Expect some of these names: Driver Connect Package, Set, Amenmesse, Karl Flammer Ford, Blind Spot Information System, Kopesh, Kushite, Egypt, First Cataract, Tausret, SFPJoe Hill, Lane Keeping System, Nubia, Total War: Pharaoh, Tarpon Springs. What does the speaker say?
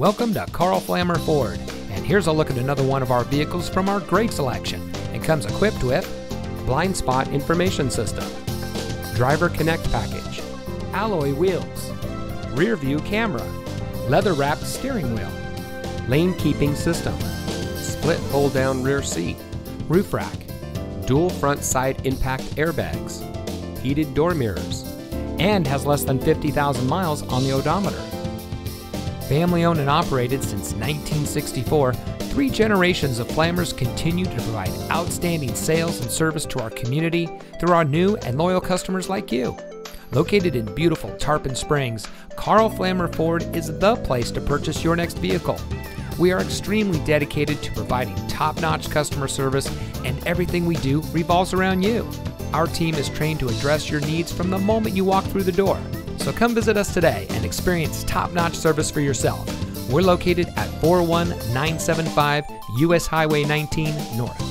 Welcome to Karl Flammer Ford, and here's a look at another one of our vehicles from our great selection. It comes equipped with Blind Spot Information System, Driver Connect Package, alloy wheels, rear view camera, leather wrapped steering wheel, Lane Keeping System, split fold down rear seat, roof rack, dual front side impact airbags, heated door mirrors, and has less than 50,000 miles on the odometer. Family owned and operated since 1964, 3 generations of Flammers continue to provide outstanding sales and service to our community through our new and loyal customers like you. Located in beautiful Tarpon Springs, Karl Flammer Ford is the place to purchase your next vehicle. We are extremely dedicated to providing top-notch customer service, and everything we do revolves around you. Our team is trained to address your needs from the moment you walk through the door. So come visit us today and experience top-notch service for yourself. We're located at 41975 US Highway 19 North.